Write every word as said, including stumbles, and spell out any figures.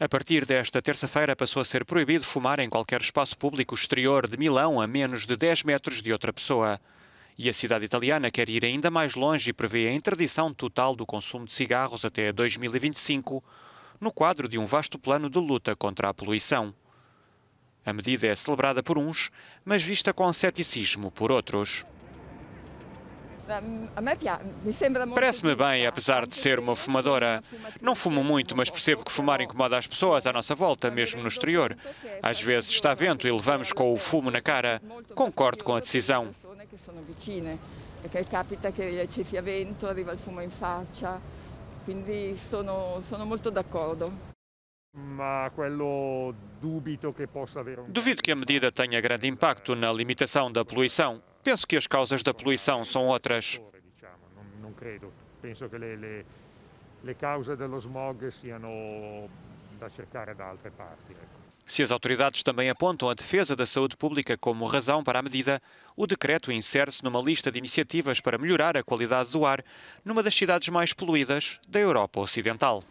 A partir desta terça-feira passou a ser proibido fumar em qualquer espaço público exterior de Milão a menos de dez metros de outra pessoa. E a cidade italiana quer ir ainda mais longe e prevê a interdição total do consumo de cigarros até dois mil e vinte e cinco, no quadro de um vasto plano de luta contra a poluição. A medida é celebrada por uns, mas vista com ceticismo por outros. Parece-me bem, apesar de ser uma fumadora. Não fumo muito, mas percebo que fumar incomoda as pessoas à nossa volta, mesmo no exterior. Às vezes está vento e levamos com o fumo na cara. Concordo com a decisão. Quindi sono, sono molto d'accordo. Duvido que a medida tenha grande impacto na limitação da poluição. Penso que as causas da poluição são outras. Não credo. Penso que as causas do smog sejam da cercar da outra parte. Se as autoridades também apontam a defesa da saúde pública como razão para a medida, o decreto insere-se numa lista de iniciativas para melhorar a qualidade do ar numa das cidades mais poluídas da Europa Ocidental.